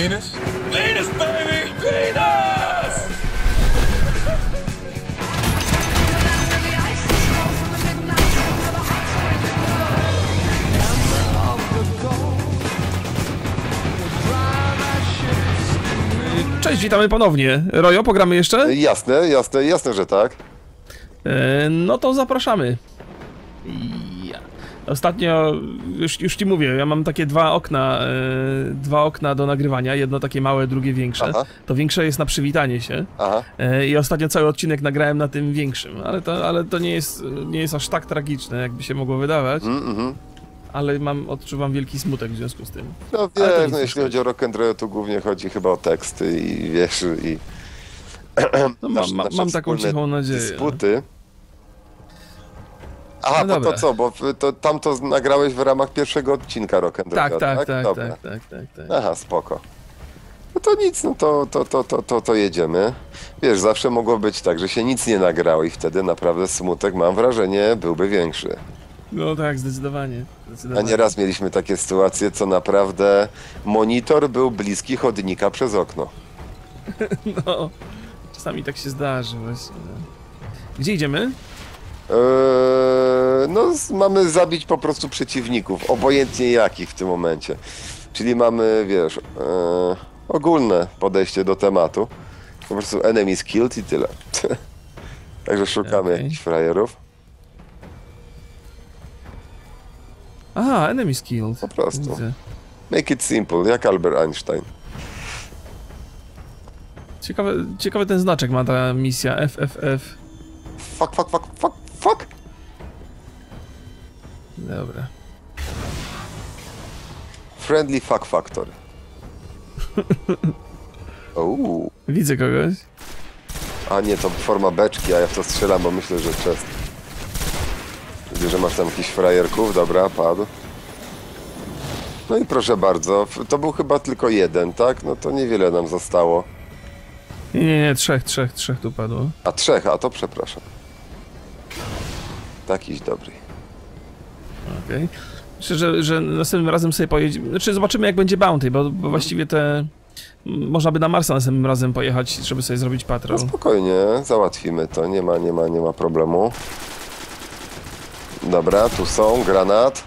Venus? Venus, baby! Venus! Cześć, witamy ponownie. Rojo, pogramy jeszcze? Jasne, jasne, jasne, że tak. No to zapraszamy. Ostatnio, już ci mówię, ja mam takie dwa okna do nagrywania, jedno takie małe, drugie większe. Aha. To większe jest na przywitanie się. Aha. I ostatnio cały odcinek nagrałem na tym większym, ale to nie jest aż tak tragiczne, jakby się mogło wydawać. Ale odczuwam wielki smutek w związku z tym. No wiesz, no, jeśli chodzi o Rock'n'Roy, to głównie chodzi chyba o teksty i wiesz, i... No, mam taką cichą nadzieję. Dysputy. Aha, no to co, bo tam to nagrałeś w ramach pierwszego odcinka Rock'n'Roya, tak? Tak. Aha, spoko. No to nic, no to jedziemy. Wiesz, zawsze mogło być tak, że się nic nie nagrało i wtedy naprawdę smutek, mam wrażenie, byłby większy. No tak, zdecydowanie. A nieraz mieliśmy takie sytuacje, co naprawdę monitor był bliski chodnika przez okno. No, czasami tak się zdarzy właśnie. Gdzie idziemy? No, mamy zabić po prostu przeciwników, obojętnie jakich w tym momencie. Czyli mamy, wiesz, ogólne podejście do tematu. Po prostu enemies killed i tyle. Także szukamy jakichś frajerów. Aha, enemies killed. Po prostu. Make it simple, jak Albert Einstein. Ciekawy ten znaczek ma ta misja, FFF. Fuck, fuck, fuck, fuck. Fuck! Dobra. Friendly fuck factor. Widzę kogoś. A nie, to forma beczki, a ja w to strzelam, bo myślę, że czest. Widzę, że masz tam jakichś frajerków, dobra, padł. No i proszę bardzo, to był chyba tylko jeden, tak? No to niewiele nam zostało. Nie, trzech tu padło. A trzech, a to przepraszam. Jakiś dobry. Okej. Myślę, że następnym razem sobie pojedziemy. Znaczy, zobaczymy, jak będzie bounty, bo właściwie te. Można by na Marsa następnym razem pojechać, żeby sobie zrobić patrol. No spokojnie, załatwimy to. Nie ma problemu. Dobra, tu są granat.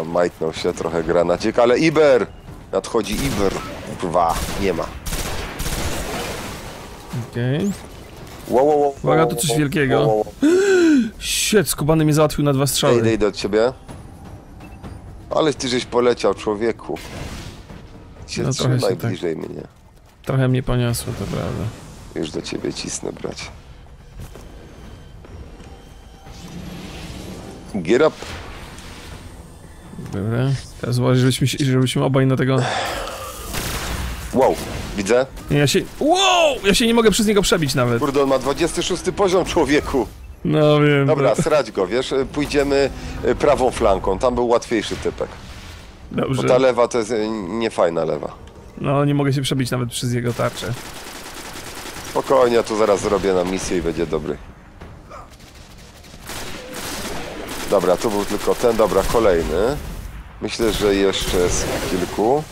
A majtnął się trochę granacik, ale Iber! Nadchodzi Iber. Kurwa, nie ma. Okej. Wow. Uwaga, to coś wielkiego. Shit, skubany mnie załatwił na dwa strzały. Ej, idę od ciebie. Ale ty żeś poleciał, człowieku. Cię no, trzymaj bliżej tak. Mnie. Trochę mnie poniosło, to prawda. Już do ciebie cisnę, bracie. Get up. Dobra, teraz uważaj, żebyśmy obaj na tego... Wow, widzę. Ja się nie mogę przez niego przebić nawet. Kurde, on ma 26 poziom, człowieku. No wiem. Dobra, srać go, wiesz, pójdziemy prawą flanką, tam był łatwiejszy typek. Dobrze. Bo ta lewa to jest niefajna lewa. No, nie mogę się przebić nawet przez jego tarczę. Spokojnie, ja tu zaraz zrobię na misję i będzie dobry. Dobra, tu był tylko ten, dobra, kolejny. Myślę, że jeszcze z kilku.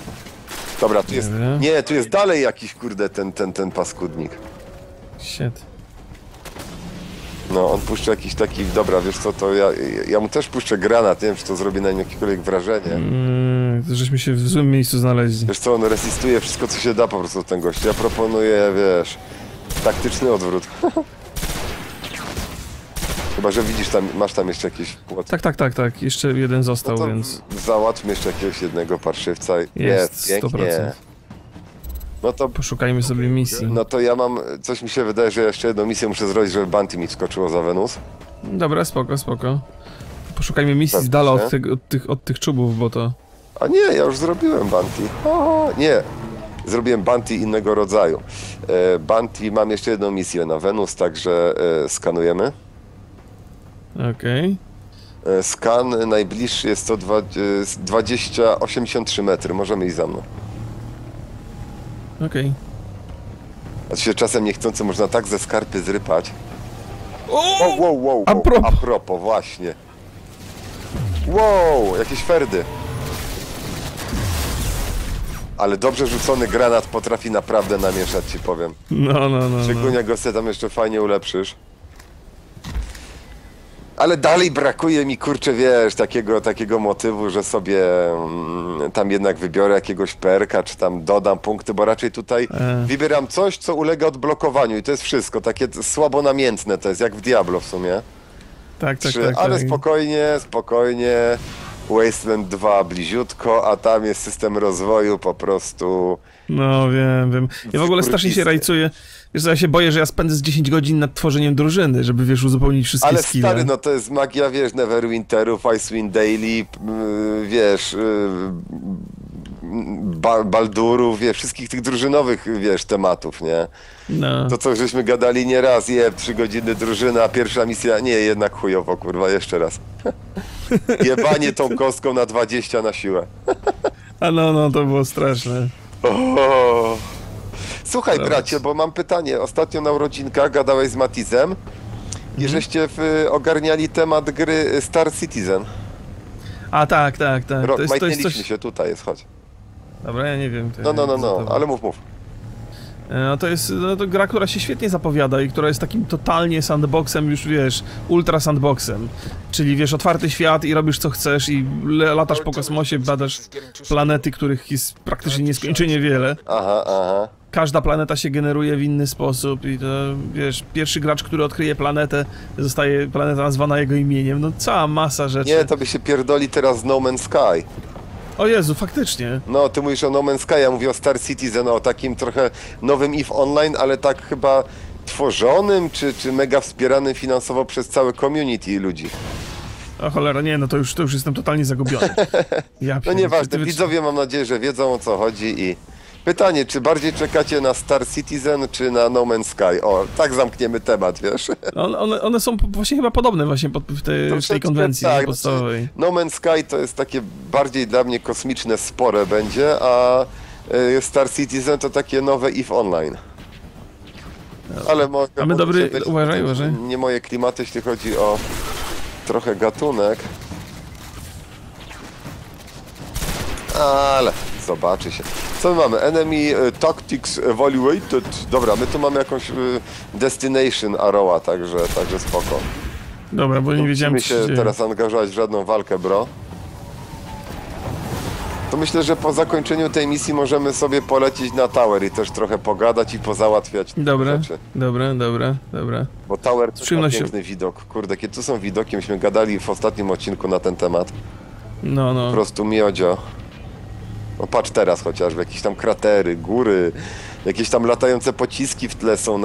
Dobra, tu jest... Nie, tu jest dalej jakiś, kurde, ten paskudnik. Shit. No, on puszcza jakiś taki... Dobra, wiesz co, to ja mu też puszczę granat, nie wiem, czy to zrobi na nim jakiekolwiek wrażenie. Żeśmy się w złym miejscu znaleźli. Wiesz co, on resistuje wszystko, co się da po prostu ten gość. Ja proponuję, wiesz, taktyczny odwrót. Chyba, że widzisz, tam, masz tam jeszcze jakieś... Tak, jeszcze jeden został, no więc... Załatwmy jeszcze jakiegoś jednego parszywca. Jest, 100%. Pięknie. No to... Poszukajmy sobie misji. No to ja mam... Coś mi się wydaje, że jeszcze jedną misję muszę zrobić, żeby Bounty mi wskoczyło za Wenus. Dobra, spoko. Poszukajmy misji z dala od tych czubów, bo to... A nie, ja już zrobiłem Bounty. Nie! Zrobiłem Bounty innego rodzaju. Bounty... Mam jeszcze jedną misję na Wenus, także skanujemy. Okej. Okay. Skan najbliższy jest to 83 metry, możemy iść za mną. Okej. Okay. A się czasem niechcący można tak ze skarpy zrypać. Wow. A propos, właśnie. Wow, jakieś ferdy. Ale dobrze rzucony granat potrafi naprawdę namieszać, ci powiem. No. Szczególnie go sobie tam jeszcze fajnie ulepszysz. Ale dalej brakuje mi, kurczę, wiesz, takiego motywu, że sobie tam jednak wybiorę jakiegoś perka, czy tam dodam punkty, bo raczej tutaj wybieram coś, co ulega odblokowaniu i to jest wszystko. Takie słabo namiętne to jest, jak w Diablo w sumie. Tak. Ale spokojnie. Wasteland 2 bliziutko, a tam jest system rozwoju po prostu... No wiem. Ja w ogóle strasznie się rajcuję. Wiesz co, ja się boję, że ja spędzę z 10 godzin nad tworzeniem drużyny, żeby, wiesz, uzupełnić wszystkie skille. Ale skille. Stary, no to jest magia, wiesz, Neverwinterów, Icewind Dale, wiesz, Baldurów, wiesz, wszystkich tych drużynowych, wiesz, tematów, nie? No. To co, żeśmy gadali nieraz, 3 godziny drużyna, pierwsza misja, nie, jednak chujowo, kurwa, jeszcze raz. Jebanie tą kostką na 20 na siłę. A no, to było straszne. O. Słuchaj, bracie, bo mam pytanie. Ostatnio na urodzinkach gadałeś z Matizem i żeście ogarniali temat gry Star Citizen. A tak. Rok, majtnęliśmy coś... się, tutaj jest, chodź. Dobra, ja nie wiem. No, ale mów. To gra, która się świetnie zapowiada i która jest takim totalnie sandboxem, już wiesz, ultra sandboxem. Czyli wiesz, otwarty świat i robisz co chcesz i latasz po kosmosie, badasz planety, których jest praktycznie nieskończenie wiele. Aha. Każda planeta się generuje w inny sposób i to, wiesz, pierwszy gracz, który odkryje planetę, zostaje planeta nazwana jego imieniem. No cała masa rzeczy. Nie, to by się pierdoli teraz No Man's Sky. O Jezu, faktycznie. No, ty mówisz o No Man's Sky, ja mówię o Star Citizen, o takim trochę nowym EVE Online, ale tak chyba tworzonym, czy mega wspieranym finansowo przez całe community ludzi. O cholera, nie, no to już jestem totalnie zagubiony. Ja no nieważne, widzowie mam nadzieję, że wiedzą o co chodzi i... Pytanie, czy bardziej czekacie na Star Citizen, czy na No Man's Sky? O, tak zamkniemy temat, wiesz? One są właśnie chyba podobne właśnie w tej konwencji podstawowej. No Man's Sky to jest takie bardziej dla mnie kosmiczne, spore będzie, a Star Citizen to takie nowe EVE Online. Ale uważaj. Nie moje klimaty, jeśli chodzi o trochę gatunek. Ale... Zobaczy się. Co my mamy? Enemy Tactics Evaluated. Dobra, my tu mamy jakąś Destination Arrowa, także spoko. Dobra, bo nie wiedziałem, co się dzieje. Nie musimy się teraz angażować w żadną walkę, bro. To myślę, że po zakończeniu tej misji możemy sobie polecieć na Tower i też trochę pogadać i pozałatwiać rzeczy. Dobra. Bo Tower to jest piękny widok. Kurde, jakie tu są widoki, myśmy gadali w ostatnim odcinku na ten temat. No. Po prostu miodzio. No patrz teraz chociażby, jakieś tam kratery, góry, jakieś tam latające pociski w tle są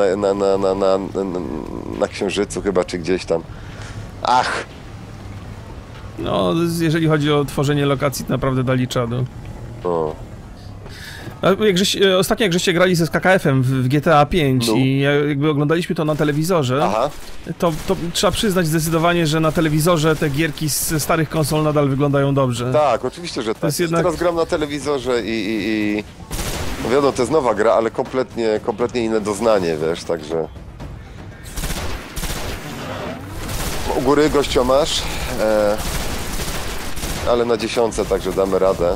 na Księżycu chyba, czy gdzieś tam. Ach! No, jeżeli chodzi o tworzenie lokacji, to naprawdę dali czadu. O. Ostatnio jak żeście grali ze SKKF-em w GTA 5 i jakby oglądaliśmy to na telewizorze, to trzeba przyznać zdecydowanie, że na telewizorze te gierki ze starych konsol nadal wyglądają dobrze. Tak, oczywiście, że tak. Jednak... Teraz gram na telewizorze i... No wiadomo, to jest nowa gra, ale kompletnie inne doznanie, wiesz, także... U góry gościo masz, ale na 10, także damy radę.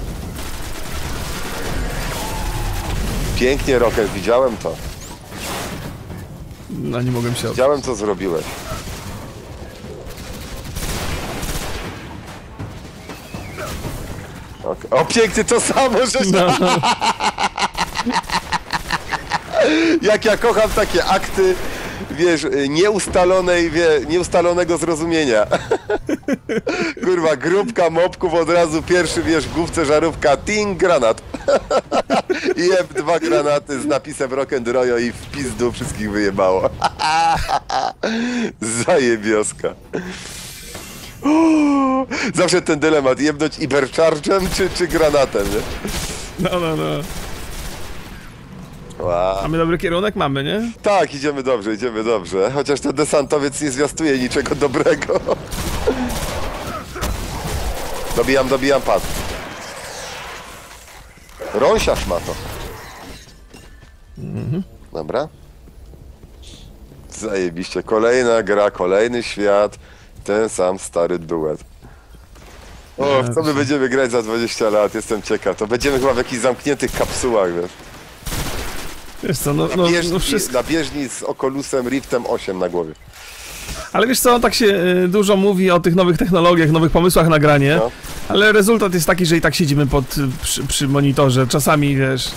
Pięknie, Rokel, widziałem to. No nie mogłem się odnieść. Widziałem, co zrobiłeś. Okay. O, pięknie, to samo, że się... No. Jak ja kocham takie akty, wiesz, nieustalonego zrozumienia. Kurwa, grupka mopków od razu pierwszy, wiesz, w główce żarówka, ting, granat. Jeb, 2 granaty z napisem Rock'n'Roy i w pizdu wszystkich wyjebało. Zajebioska. Zawsze ten dylemat, jebnąć Ibercharge'em czy granatem, nie? No. Wow. A my dobry kierunek mamy, nie? Tak, idziemy dobrze. Chociaż ten desantowiec nie zwiastuje niczego dobrego. Dobijam pad. Rąsiarz ma to. Dobra. Zajebiście. Kolejna gra, kolejny świat. Ten sam stary duet. O, w co my będziemy grać za 20 lat? Jestem ciekaw. To będziemy chyba w jakichś zamkniętych kapsułach, wiesz. Wiesz co, no wszystko. Na bieżni z Oculusem Riftem 8 na głowie. Ale wiesz co, tak się dużo mówi o tych nowych technologiach, nowych pomysłach na granie, no. Ale rezultat jest taki, że i tak siedzimy przy monitorze. Czasami, wiesz,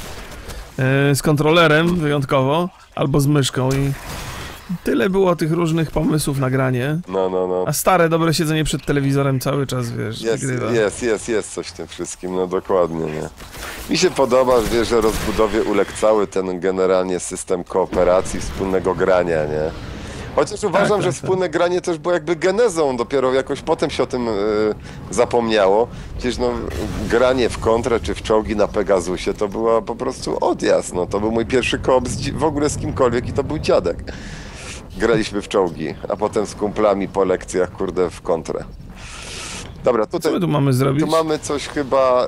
z kontrolerem wyjątkowo, albo z myszką i... Tyle było tych różnych pomysłów na granie. No. A stare, dobre siedzenie przed telewizorem cały czas, wiesz, jest coś w tym wszystkim, no dokładnie, nie? Mi się podoba, wiesz, że rozbudowie uległ cały ten generalnie system kooperacji, wspólnego grania, nie? Chociaż uważam, że wspólne granie też było jakby genezą, dopiero jakoś potem się o tym zapomniało. Przecież no, granie w kontrę czy w czołgi na Pegasusie to była po prostu odjazd, no. To był mój pierwszy koop w ogóle z kimkolwiek i to był dziadek. Graliśmy w czołgi, a potem z kumplami po lekcjach, kurde, w kontrę. Dobra, tutaj... Co my tu mamy zrobić? Tu mamy coś chyba...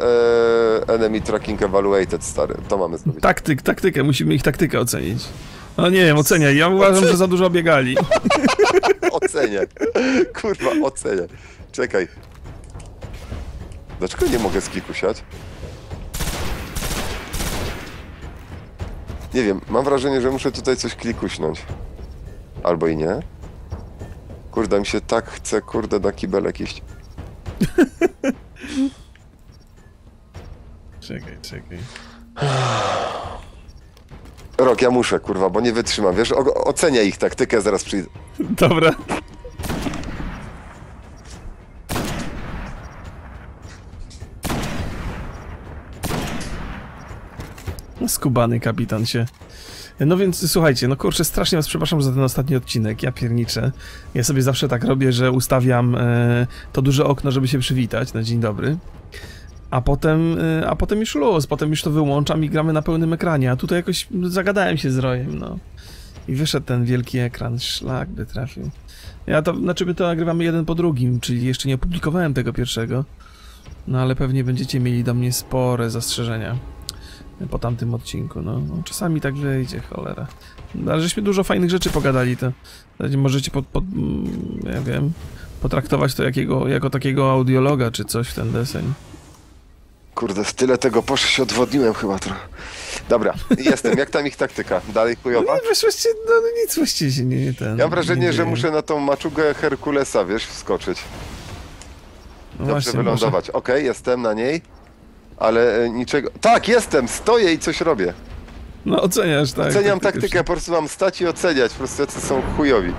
Enemy Tracking Evaluated, stary. To mamy zrobić. Taktykę. Musimy ich taktykę ocenić. No nie wiem, oceniaj. Ja uważam, że za dużo biegali. Oceniaj. Kurwa, oceniaj. Czekaj. Dlaczego nie mogę z kliku siać? Nie wiem, mam wrażenie, że muszę tutaj coś klikuśnąć. Albo i nie. Kurde, mi się tak chce, kurde, na kibelek iść. Czekaj. Rok, ja muszę, kurwa, bo nie wytrzymam. Wiesz, oceniaj ich taktykę, zaraz przyjdę. Dobra. Skubany kapitan się... No więc słuchajcie, no kurczę, strasznie was przepraszam za ten ostatni odcinek, ja pierniczę. Ja sobie zawsze tak robię, że ustawiam to duże okno, żeby się przywitać na dzień dobry. A potem już luz, potem już to wyłączam i gramy na pełnym ekranie, a tutaj jakoś zagadałem się z Rojem, no. I wyszedł ten wielki ekran, szlak by trafił. Ja to, znaczy my to nagrywamy jeden po drugim, czyli jeszcze nie opublikowałem tego pierwszego. No ale pewnie będziecie mieli do mnie spore zastrzeżenia. Po tamtym odcinku, no czasami tak wyjdzie, cholera. No, ale żeśmy dużo fajnych rzeczy pogadali, to możecie ja wiem, potraktować to jako takiego audiologa czy coś w ten deseń. Kurde, w tyle tego poszło, się odwodniłem chyba trochę. Dobra, jestem, jak tam ich taktyka? Dalej chujowa? No, właściwie, no nic właściwie się nie ten... Ja mam wrażenie, że muszę na tą maczugę Herkulesa, wiesz, wskoczyć. No dobrze właśnie, wylądować. Okej, jestem na niej. Ale niczego... Tak, jestem! Stoję i coś robię. No oceniasz, tak. Oceniam taktykę, po prostu mam stać i oceniać. Po prostu jacy są chujowi.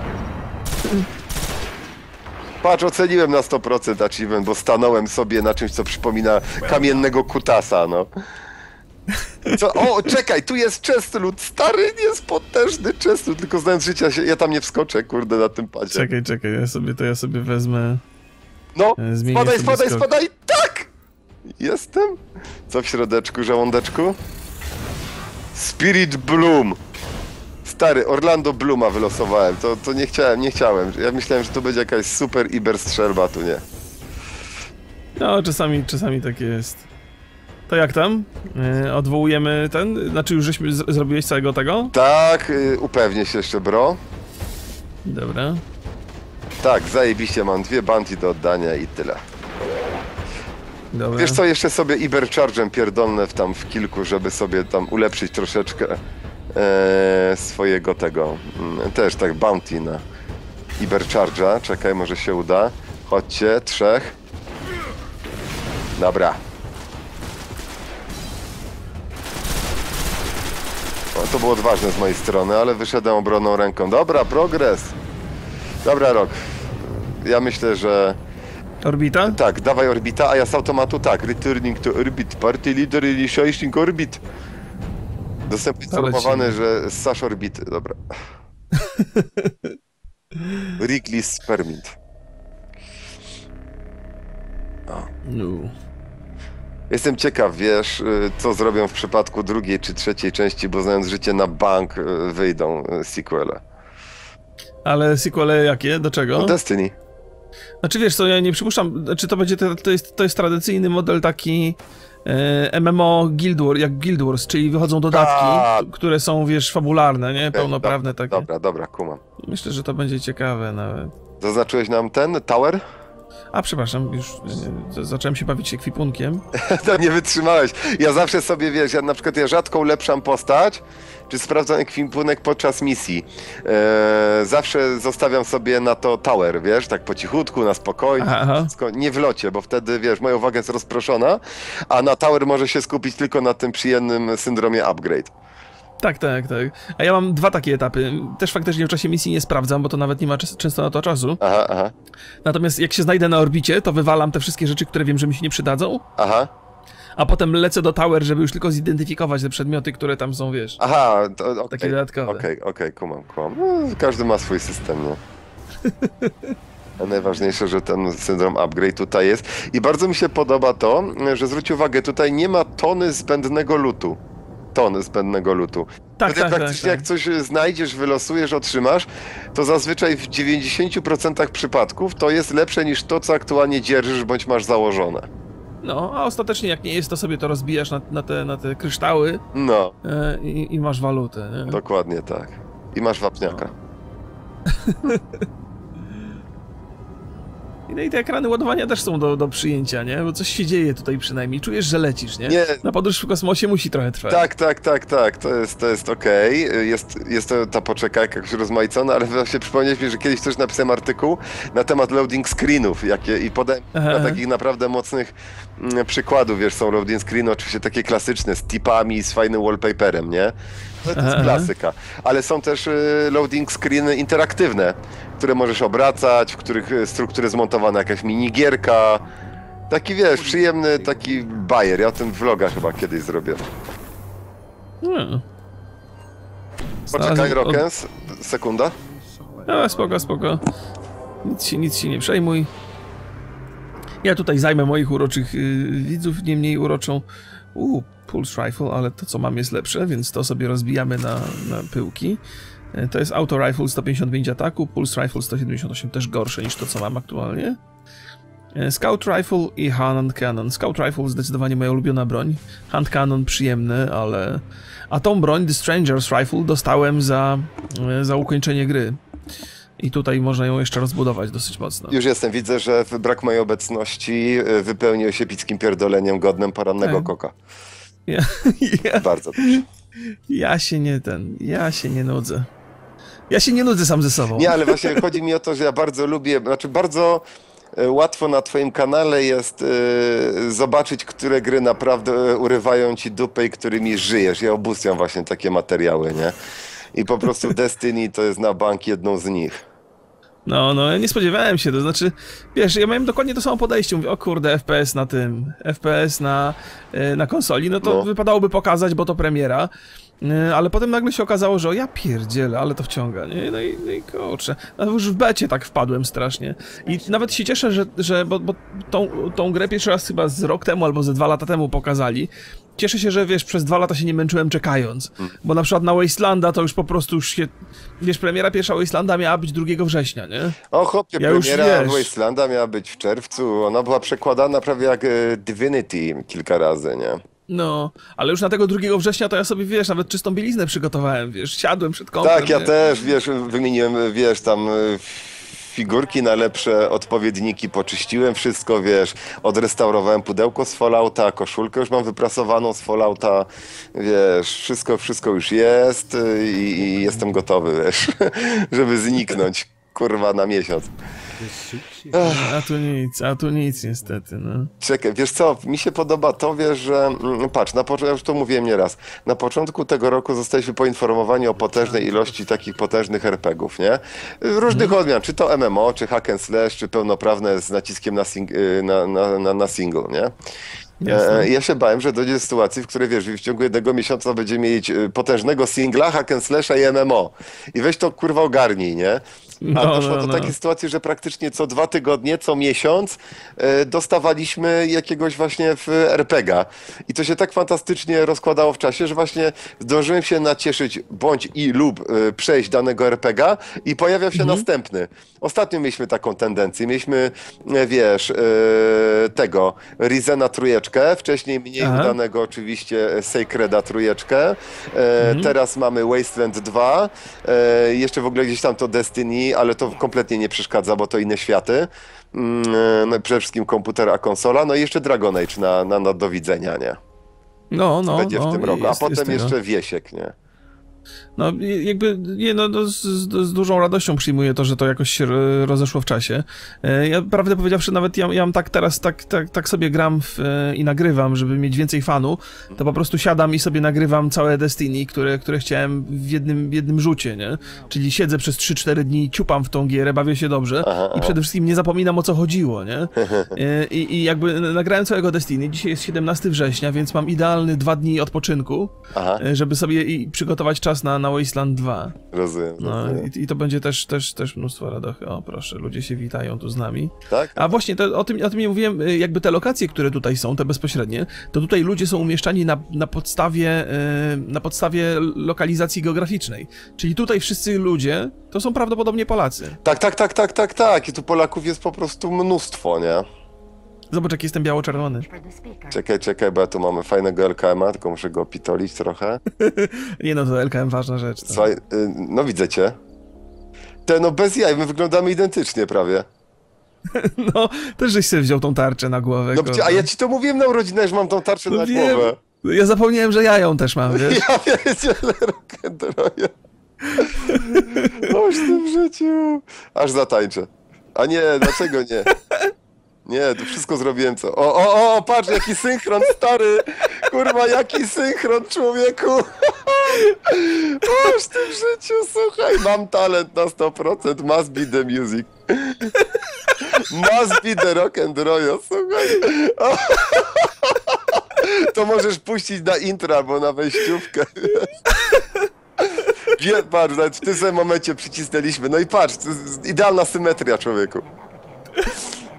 Patrz, oceniłem na 100% achievement, bo stanąłem sobie na czymś, co przypomina kamiennego kutasa, no. Co? O, czekaj, tu jest chestloot, stary, jest potężny chestloot, tylko znając życia, ja tam nie wskoczę, kurde, na tym padzie. Czekaj, ja sobie wezmę... No, spadaj, tak! Jestem? Co w środeczku, żołądeczku? Spirit Bloom! Stary, Orlando Blooma wylosowałem, to nie chciałem. Ja myślałem, że to będzie jakaś super iberstrzelba, tu nie. No, czasami tak jest. To jak tam? Odwołujemy ten? Znaczy już żeśmy zrobiłeś całego tego? Tak, upewnię się jeszcze, bro. Dobra. Tak, zajebiście, mam 2 bounty do oddania i tyle. Dobra. Wiesz co, jeszcze sobie Ibercharge'em pierdolne w kilku, żeby sobie tam ulepszyć troszeczkę swojego tego, też tak bounty na Ibercharge'a, czekaj, może się uda, chodźcie, 3. Dobra. O, to było odważne z mojej strony, ale wyszedłem obronną ręką, dobra, progres. Dobra, Rok, ja myślę, że... Orbita? Tak, dawaj orbita, a ja z automatu tak. Returning to orbit, party leader initiating orbit. Dostępnie informowany, że sasz orbit, dobra. Riklis permit. No. Jestem ciekaw, wiesz, co zrobią w przypadku drugiej czy trzeciej części, bo znając życie na bank wyjdą sequele. Ale sequele jakie? Do czego? No Destiny. Znaczy wiesz co, ja nie przypuszczam, czy to będzie, to jest tradycyjny model taki MMO Guild Wars, jak Guild Wars, czyli wychodzą dodatki, które są, wiesz, fabularne, nie? Pełnoprawne takie. Dobra, kumam. Myślę, że to będzie ciekawe nawet. Zaznaczyłeś nam ten tower? A przepraszam, już zacząłem się bawić ekwipunkiem. To nie wytrzymałeś. Ja zawsze sobie, wiesz, ja na przykład rzadko ulepszam postać, czy sprawdzam ekwipunek podczas misji. Zawsze zostawiam sobie na to tower, wiesz, tak po cichutku, na spokojnie, wszystko, nie w locie, bo wtedy, wiesz, moja uwaga jest rozproszona, a na tower może się skupić tylko na tym przyjemnym syndromie upgrade. Tak, tak, tak. A ja mam dwa takie etapy. Też faktycznie w czasie misji nie sprawdzam, bo to nawet nie ma często na to czasu. Aha, aha. Natomiast jak się znajdę na orbicie, to wywalam te wszystkie rzeczy, które wiem, że mi się nie przydadzą. Aha. A potem lecę do tower, żeby już tylko zidentyfikować te przedmioty, które tam są, wiesz. Aha, to, okay, takie dodatkowe. Okej, okay, okej, kumam. No, każdy ma swój system, nie? A najważniejsze, że ten syndrom upgrade tutaj jest. I bardzo mi się podoba to, że zwróć uwagę, tutaj nie ma tony zbędnego lootu. Tak, tak, praktycznie tak, jak coś znajdziesz, wylosujesz, otrzymasz, to zazwyczaj w 90% przypadków to jest lepsze niż to, co aktualnie dzierżysz bądź masz założone. No, a ostatecznie jak nie jest, to sobie to rozbijasz na te kryształy, no. I masz walutę. Nie? Dokładnie tak. I masz wapniaka. No. No i te ekrany ładowania też są do przyjęcia, nie? Bo coś się dzieje tutaj przynajmniej. Czujesz, że lecisz, nie? Na podróż w kosmosie musi trochę trwać. Tak. To jest okej. Okay. Jest ta poczekajka jakoś rozmaicona, ale właśnie przypomniałeś mi, że kiedyś też napisałem artykuł na temat loading screenów i podałem na takich naprawdę mocnych przykładów, wiesz, są loading screeny oczywiście takie klasyczne, z tipami, z fajnym wallpaperem, nie? To jest klasyka. Ale są też loading screeny interaktywne, które możesz obracać, w których struktury zmontowana jakaś minigierka. Taki, wiesz, przyjemny taki bajer. Ja o tym vloga chyba kiedyś zrobię. Poczekaj, Rockens. Sekunda. No, spoko. Nic się nie przejmuj. Ja tutaj zajmę moich uroczych widzów, nie mniej uroczą. Pulse Rifle, ale to co mam jest lepsze, więc to sobie rozbijamy na pyłki. To jest Auto Rifle 155 ataku, Pulse Rifle 178, też gorsze niż to co mam aktualnie. Scout Rifle i Hand Cannon. Scout Rifle zdecydowanie moja ulubiona broń. Hand Cannon przyjemny, ale... A tą broń The Stranger's Rifle dostałem za ukończenie gry. I tutaj można ją jeszcze rozbudować dosyć mocno. Już jestem, widzę, że brak mojej obecności wypełnił się pickim pierdoleniem godnym porannego koka. Bardzo dobrze. Ja się nie nudzę. Ja się nie nudzę sam ze sobą. Nie, ale właśnie chodzi mi o to, że ja bardzo lubię, znaczy bardzo łatwo na twoim kanale jest zobaczyć, które gry naprawdę urywają ci dupę i którymi żyjesz. Ja obóstwiam właśnie takie materiały, nie? I po prostu Destiny to jest na bank jedną z nich. No, ja nie spodziewałem się, to znaczy, wiesz, ja miałem dokładnie to samo podejście, mówię, o kurde, FPS na tym, FPS na konsoli, no to wypadałoby pokazać, bo to premiera, ale potem nagle się okazało, że ja pierdzielę, ale to wciąga, nie, no i kurczę, no już w becie tak wpadłem strasznie i nawet się cieszę, bo tą grę pierwszy raz chyba z rok temu albo ze 2 lata temu pokazali. Cieszę się, że wiesz, przez 2 lata się nie męczyłem czekając, bo na przykład na Wastelanda to już po prostu się... Wiesz, premiera pierwsza Wastelanda miała być 2 września, nie? O chłopie, ja premiera Wastelanda miała być w czerwcu, ona była przekładana prawie jak Divinity kilka razy, nie? No, ale już na tego 2 września to ja sobie, wiesz, nawet czystą bieliznę przygotowałem, wiesz, siadłem przed kąpem. Tak, ja też, wiesz, wymieniłem, wiesz, tam... figurki na lepsze odpowiedniki, poczyściłem wszystko, wiesz, odrestaurowałem pudełko z Fallouta, koszulkę już mam wyprasowaną z Fallouta, wiesz, wszystko już jest i jestem gotowy, wiesz, żeby zniknąć, kurwa, na miesiąc. A tu nic niestety, no. Czekaj, wiesz co, mi się podoba to, wiesz, że, patrz, ja już to mówiłem nieraz, na początku tego roku zostaliśmy poinformowani o potężnej ilości takich potężnych RPG-ów, nie? Różnych odmian, czy to MMO, czy hack and slash, czy pełnoprawne z naciskiem na single, nie? Ja się bałem, że dojdzie do sytuacji, w której, wiesz, w ciągu 1 miesiąca będziemy mieć potężnego singla, hack and slasha i MMO. I weź to, kurwa, ogarnij, nie? A doszło do takiej sytuacji, że praktycznie co 2 tygodnie, co miesiąc dostawaliśmy jakiegoś właśnie RPGa. I to się tak fantastycznie rozkładało w czasie, że właśnie zdążyłem się nacieszyć bądź i lub przejść danego RPGa i pojawiał się następny. Ostatnio mieliśmy taką tendencję. Mieliśmy, wiesz, Risena trójeczkę, wcześniej mniej udanego oczywiście Sacreda trójeczkę. Teraz mamy Wasteland 2, jeszcze w ogóle gdzieś tam to Destiny, nimi, ale to kompletnie nie przeszkadza, bo to inne światy. No, przede wszystkim komputer, a konsola, no i jeszcze Dragon Age na do widzenia, nie? No, no, będzie w tym roku, a potem jeszcze Wiesiek, nie? No jakby nie, no, z dużą radością przyjmuję to, że to jakoś się rozeszło w czasie. Ja prawdę powiedziawszy nawet ja mam tak teraz, tak sobie gram i nagrywam, żeby mieć więcej fanu, to po prostu siadam i sobie nagrywam całe Destiny, które chciałem w jednym rzucie, nie? Czyli siedzę przez 3-4 dni, ciupam w tą gierę, bawię się dobrze i przede wszystkim nie zapominam, o co chodziło, nie? I jakby nagrałem całego Destiny, dzisiaj jest 17 września, więc mam idealny 2 dni odpoczynku, żeby sobie i przygotować czas na Wasteland 2. Rozumiem. No, i to będzie też mnóstwo radości. O, proszę, ludzie się witają tu z nami. Tak? A właśnie, o tym nie mówiłem, jakby te lokacje, które tutaj są, te bezpośrednie, to tutaj ludzie są umieszczani na podstawie lokalizacji geograficznej. Czyli tutaj wszyscy ludzie to są prawdopodobnie Polacy. Tak. I tu Polaków jest po prostu mnóstwo, nie? Zobacz, jak jestem biało-czerwony. Czekaj, bo ja tu mamy fajnego LKM-a, tylko muszę go opitolić trochę. Nie no, to LKM ważna rzecz. To. Słuchaj, no widzę cię. No bez jaj, my wyglądamy identycznie prawie. No, też żeś sobie wziął tą tarczę na głowę. No, a ja ci to mówiłem na urodzinę, że mam tą tarczę na głowę. Ja zapomniałem, że ja ją też mam, wiesz? Ja pierdzielę, Rock'n'Roya. Coś w tym życiu. Aż zatańczę. A nie, dlaczego nie? Nie, to wszystko zrobiłem co. O, patrz, jaki synchron, stary! Kurwa, jaki synchron, człowieku! Aż w tym życiu, słuchaj, mam talent na 100%, must be the music. Must be the Rock'n'Roy, słuchaj. O, to możesz puścić na intro albo na wejściówkę. Wie, patrz, w tym samym momencie przycisnęliśmy. No i patrz, to jest idealna symetria, człowieku.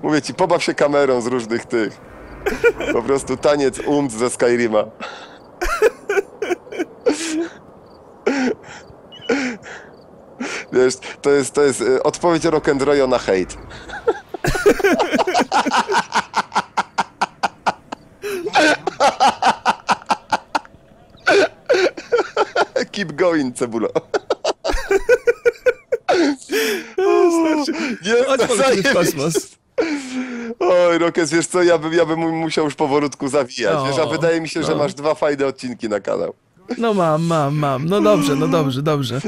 Mówię ci, pobaw się kamerą z różnych tych. Po prostu taniec ze Skyrima. Wiesz, to jest odpowiedź Rock'n'Roya na hejt. Keep going, cebulo. Jest kosmos. Oj, Rokes, wiesz co, ja bym musiał już powolutku zawijać, no, wiesz, a wydaje mi się, że masz 2 fajne odcinki na kanał. No mam, no dobrze.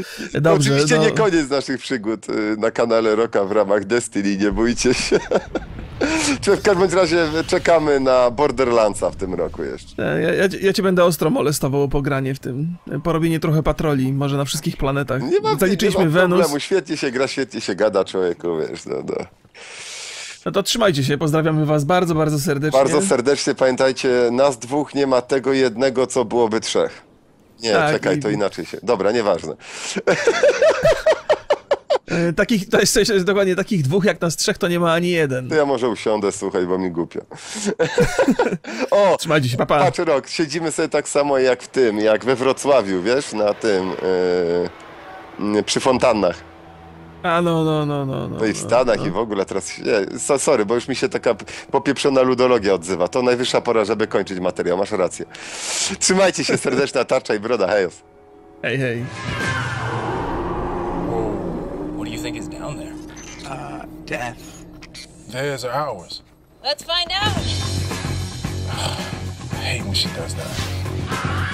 Oczywiście nie koniec naszych przygód na kanale Rocka w ramach Destiny, nie bójcie się. W każdym razie czekamy na Borderlandsa w tym roku jeszcze. Ja cię będę ostro molestował o pogranie w tym. Porobienie trochę patroli, może na wszystkich planetach. Zaliczyliśmy Wenus. Świetnie się gra, świetnie się gada, człowieku, wiesz, no. No to trzymajcie się, pozdrawiamy was bardzo, bardzo serdecznie. Bardzo serdecznie, pamiętajcie, nas 2 nie ma tego jednego, co byłoby 3. Nie, tak, czekaj, to inaczej się... Dobra, nieważne. To jest dokładnie takich 2 jak nas 3, to nie ma ani 1. To ja może usiądę, słuchaj, bo mi głupio. O, trzymajcie się, papa. Patrz, Rok, siedzimy sobie tak samo jak w tym, jak we Wrocławiu, wiesz, na tym, przy fontannach. A no i w Stanach i w ogóle teraz... Nie, sorry, bo już mi się taka popieprzona ludologia odzywa. To najwyższa pora, żeby kończyć materiał, masz rację. Trzymajcie się, serdeczna tarcza i broda, hejos. Hej. What do you think is down there? Death. There's ours. Let's find out. I hate when she does that.